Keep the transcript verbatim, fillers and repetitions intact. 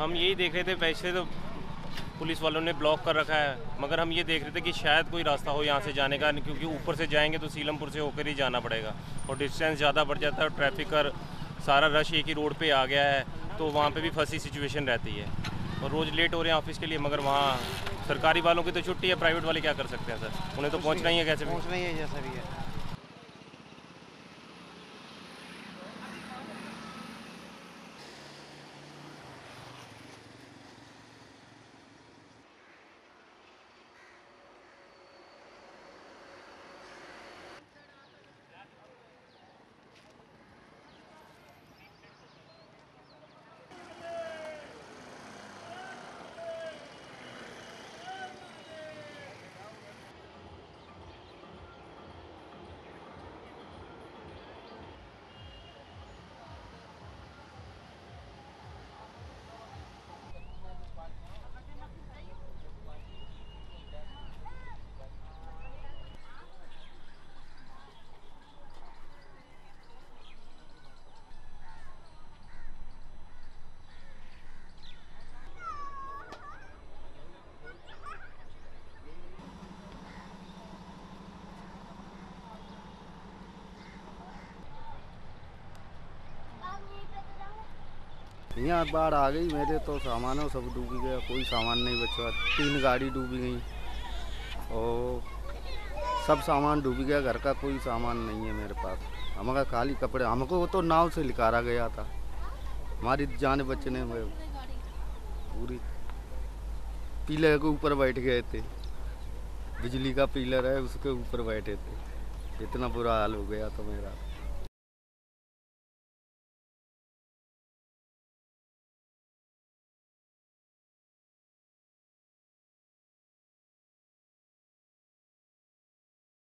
हम यही देख रहे थे, वैसे तो पुलिस वालों ने ब्लॉक कर रखा है, मगर हम ये देख रहे थे कि शायद कोई रास्ता हो यहाँ से जाने का, क्योंकि ऊपर से जाएंगे तो सीलमपुर से होकर ही जाना पड़ेगा और डिस्टेंस ज़्यादा बढ़ जाता है और ट्रैफिक का सारा रश एक ही रोड पे आ गया है, तो वहाँ पे भी फंसी सिचुएशन रहती है और रोज़ लेट हो रहे हैं ऑफिस के लिए। मगर वहाँ सरकारी वालों की तो छुट्टी है, प्राइवेट वाले क्या कर सकते हैं सर, उन्हें तो पहुँचना ही है, कैसे पहुँचना ही है जैसा भी है। यहाँ बाढ़ आ गई, मेरे तो सामान है सब डूबी गया, कोई सामान नहीं बचा, तीन गाड़ी डूबी गई और सब सामान डूबी गया, घर का कोई सामान नहीं है मेरे पास। हमारा खाली कपड़े, हमको वो तो नाव से निकाला गया था, हमारी जान बचने में पूरी पिलर के ऊपर बैठ गए थे, बिजली का पिलर है उसके ऊपर बैठे थे, इतना बुरा हाल हो गया था मेरा।